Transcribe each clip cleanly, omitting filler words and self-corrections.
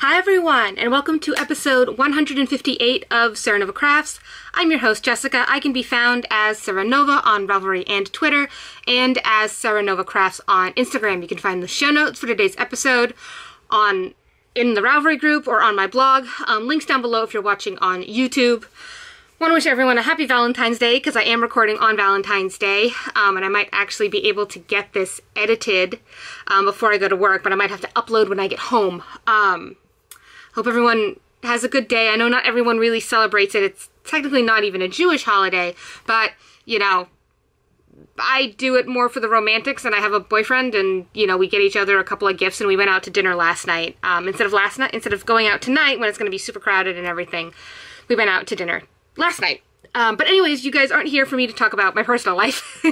Hi everyone, and welcome to episode 158 of Serenova Crafts. I'm your host, Jessica. I can be found as Serenova on Ravelry and Twitter, and as Serenova Crafts on Instagram. You can find the show notes for today's episode in the Ravelry group or on my blog. Links down below if you're watching on YouTube. I want to wish everyone a happy Valentine's Day, because I am recording on Valentine's Day, and I might actually be able to get this edited before I go to work, but I might have to upload when I get home. Hope everyone has a good day. I know not everyone really celebrates it. It's technically not even a Jewish holiday, but, you know, I do it more for the romantics, and I have a boyfriend, and, you know, we get each other a couple of gifts, and we went out to dinner last night. Instead of going out tonight when it's going to be super crowded and everything, we went out to dinner last night. But anyways, you guys aren't here for me to talk about my personal life,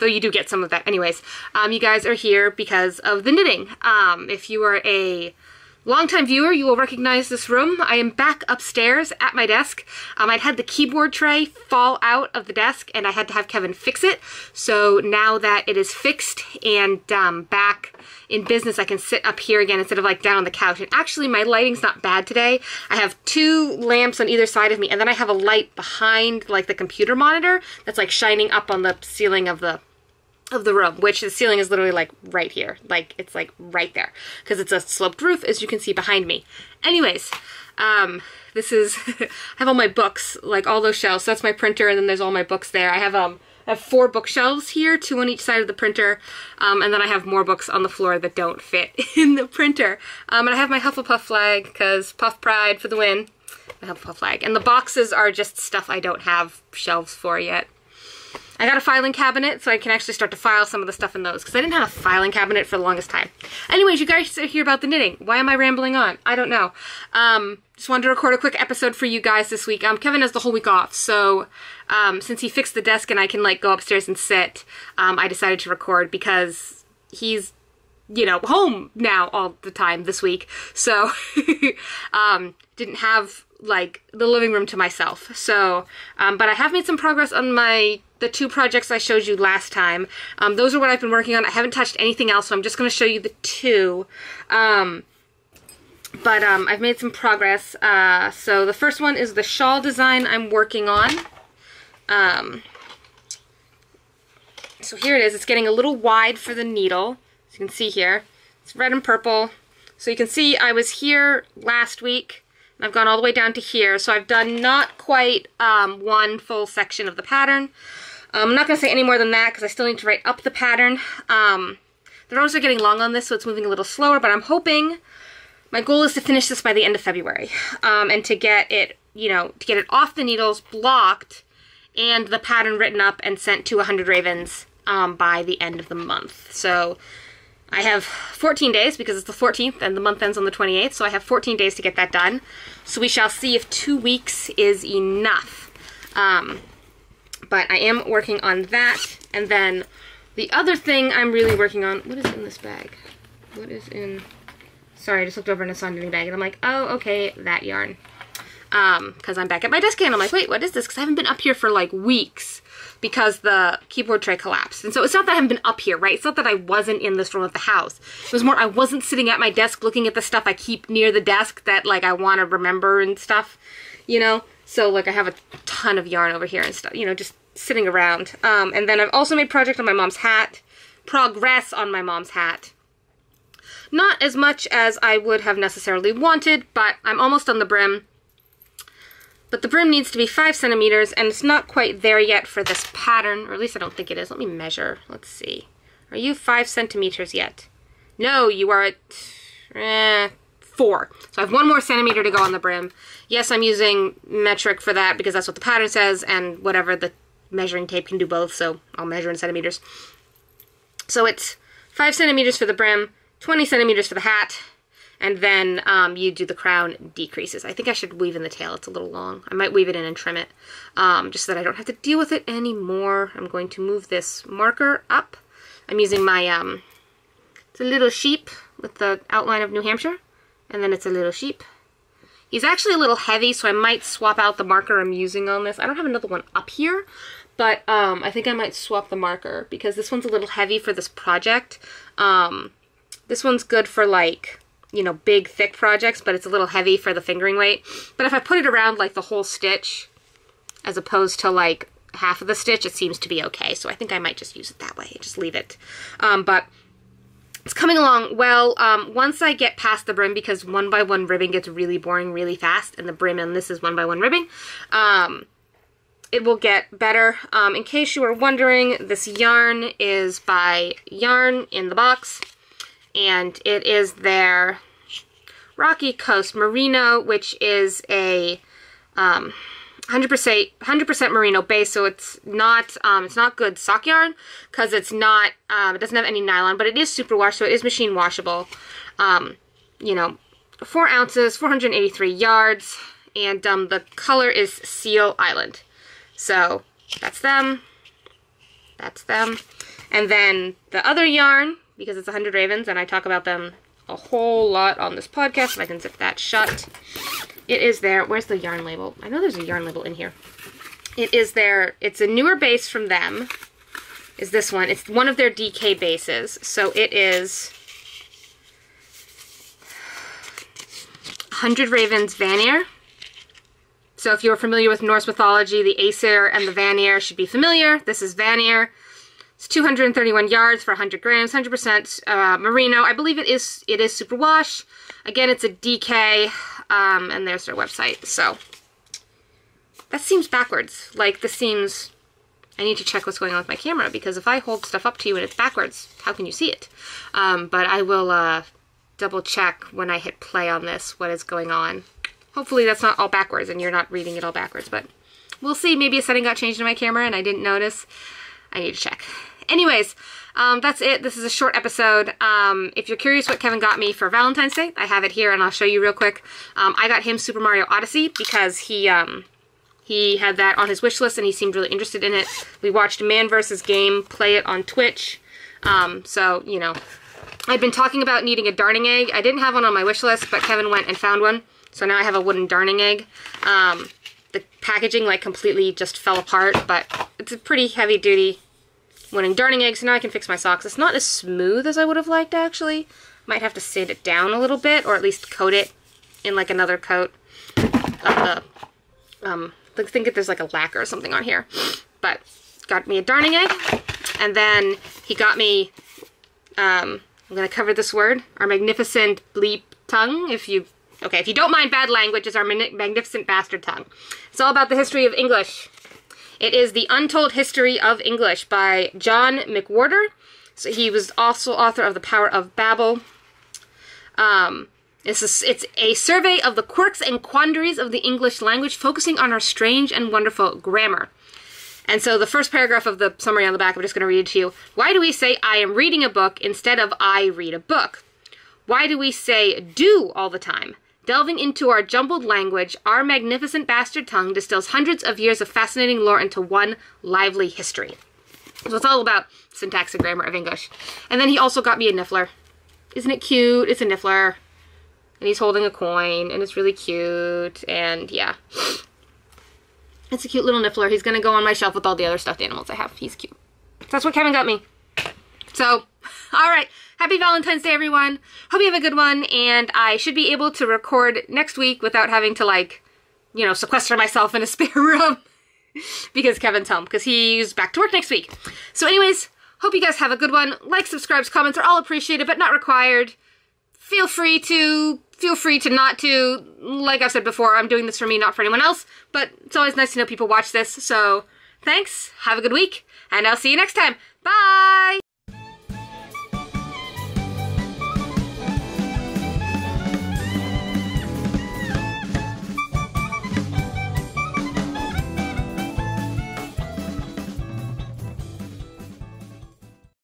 though you do get some of that anyways. You guys are here because of the knitting. If you are a longtime viewer, you will recognize this room. I am back upstairs at my desk. I'd had the keyboard tray fall out of the desk, and I had to have Kevin fix it. So now that it is fixed and back in business, I can sit up here again instead of like down on the couch. And actually, my lighting's not bad today. I have two lamps on either side of me, and then I have a light behind like the computer monitor that's like shining up on the ceiling of the room, which the ceiling is literally like right here. Like it's like right there because it's a sloped roof, as you can see behind me. Anyways, this is, I have all my books, like all those shelves. So that's my printer, and then there's all my books there. I have four bookshelves here, two on each side of the printer, and then I have more books on the floor that don't fit in the printer. And I have my Hufflepuff flag because Puff Pride for the win. My Hufflepuff flag. And the boxes are just stuff I don't have shelves for yet. I got a filing cabinet, so I can actually start to file some of the stuff in those, because I didn't have a filing cabinet for the longest time. Anyways, you guys are here about the knitting. Why am I rambling on? I don't know. Just wanted to record a quick episode for you guys this week. Kevin has the whole week off, so since he fixed the desk and I can like go upstairs and sit, I decided to record because he's, you know, home now all the time this week. So didn't have like the living room to myself. So, but I have made some progress on the two projects I showed you last time. Those are what I've been working on. I haven't touched anything else, so I'm just going to show you the two. I've made some progress. So the first one is the shawl design I'm working on. So here it is. It's getting a little wide for the needle. As you can see here, it's red and purple. So you can see I was here last week. I've gone all the way down to here, so I've done not quite one full section of the pattern. I'm not going to say any more than that because I still need to write up the pattern. The rows are getting long on this, so it's moving a little slower, but I'm hoping, my goal is to finish this by the end of February, and to get it, you know, to get it off the needles, blocked, and the pattern written up and sent to 100 Ravens by the end of the month. So I have 14 days because it's the 14th and the month ends on the 28th, so I have 14 days to get that done. So we shall see if 2 weeks is enough. But I am working on that. And then the other thing I'm really working on, what is in this bag? What is in, sorry, I just looked over in a sundry bag and I'm like, oh, okay, that yarn. Because I'm back at my desk and I'm like, wait, what is this? Because I haven't been up here for like weeks because the keyboard tray collapsed. And so it's not that I haven't been up here, right? It's not that I wasn't in this room of the house. It was more I wasn't sitting at my desk looking at the stuff I keep near the desk that like I want to remember and stuff, you know? So like I have a ton of yarn over here and stuff, you know, just sitting around. And then I've also made progress on my mom's hat. Not as much as I would have necessarily wanted, but I'm almost on the brim. But the brim needs to be 5 centimeters, and it's not quite there yet for this pattern, or at least I don't think it is. Let me measure. Let's see. Are you 5 centimeters yet? No, you are at 4. So I have one more centimeter to go on the brim. Yes, I'm using metric for that because that's what the pattern says, and whatever the measuring tape can do both, so I'll measure in centimeters. So it's 5 centimeters for the brim, 20 centimeters for the hat, and then you do the crown decreases. I think I should weave in the tail. It's a little long. I might weave it in and trim it, just so that I don't have to deal with it anymore. I'm going to move this marker up. I'm using my, it's a little sheep with the outline of New Hampshire, and then it's a little sheep. He's actually a little heavy, so I might swap out the marker I'm using on this. I don't have another one up here, but I think I might swap the marker because this one's a little heavy for this project. This one's good for like you know, big, thick projects, but it's a little heavy for the fingering weight. But if I put it around, like, the whole stitch, as opposed to, like, half of the stitch, it seems to be okay. So I think I might just use it that way, just leave it. But it's coming along well. Once I get past the brim, because one by one ribbing gets really boring really fast, and the brim and this is one by one ribbing, it will get better. In case you were wondering, this yarn is by Yarn in the Box, and it is their Rocky Coast Merino, which is a 100% merino base, so it's not good sock yarn because it's not it doesn't have any nylon, but it is super wash, so it is machine washable. You know, 4 ounces, 483 yards, and the color is Seal Island. So that's them. That's them. And then the other yarn, because it's 100 Ravens, and I talk about them a whole lot on this podcast, if I can zip that shut. It is there. Where's the yarn label? I know there's a yarn label in here. It is there. It's a newer base from them. Is this one. It's one of their DK bases. So it is 100 Ravens Vanir. So if you're familiar with Norse mythology, the Aesir and the Vanir should be familiar. This is Vanir. It's 231 yards for 100 grams, 100% merino. I believe it is super wash. Again, it's a DK, and there's their website. So that seems backwards. Like, this seems... I need to check what's going on with my camera, because if I hold stuff up to you and it's backwards, how can you see it? But I will double check when I hit play on this what is going on. Hopefully that's not all backwards and you're not reading it all backwards, but we'll see. Maybe a setting got changed in my camera and I didn't notice. I need to check. Anyways, that's it. This is a short episode. If you're curious what Kevin got me for Valentine's Day, I have it here and I'll show you real quick. I got him Super Mario Odyssey because he had that on his wish list and he seemed really interested in it. We watched Man vs. Game play it on Twitch. So, you know, I'd been talking about needing a darning egg. I didn't have one on my wish list, but Kevin went and found one. So now I have a wooden darning egg. The packaging, like, completely just fell apart, but it's a pretty heavy-duty wooden darning egg, so now I can fix my socks. It's not as smooth as I would have liked, actually. Might have to sand it down a little bit, or at least coat it in, like, another coat of the, I think that there's, like, a lacquer or something on here. But got me a darning egg, and then he got me, I'm gonna cover this word, Our Magnificent Bleep Tongue, if you... Okay, if you don't mind bad language, is Our Magnificent Bastard Tongue. It's all about the history of English. It is The Untold History of English by John McWhorter. So he was also author of The Power of Babel. It's a survey of the quirks and quandaries of the English language, focusing on our strange and wonderful grammar. And so the first paragraph of the summary on the back, I'm just going to read it to you. Why do we say I am reading a book instead of I read a book? Why do we say do all the time? Delving into our jumbled language, Our Magnificent Bastard Tongue distills hundreds of years of fascinating lore into one lively history. So it's all about syntax and grammar of English. And then he also got me a Niffler. Isn't it cute? It's a Niffler. And he's holding a coin, and it's really cute, and yeah. It's a cute little Niffler. He's going to go on my shelf with all the other stuffed animals I have. He's cute. So that's what Kevin got me. So, all right. Happy Valentine's Day, everyone. Hope you have a good one, and I should be able to record next week without having to, like, you know, sequester myself in a spare room because Kevin's home, because he's back to work next week. So anyways, hope you guys have a good one. Like, subscribes, comments are all appreciated, but not required. Feel free to not to. Like I've said before, I'm doing this for me, not for anyone else, but it's always nice to know people watch this. So thanks, have a good week, and I'll see you next time. Bye!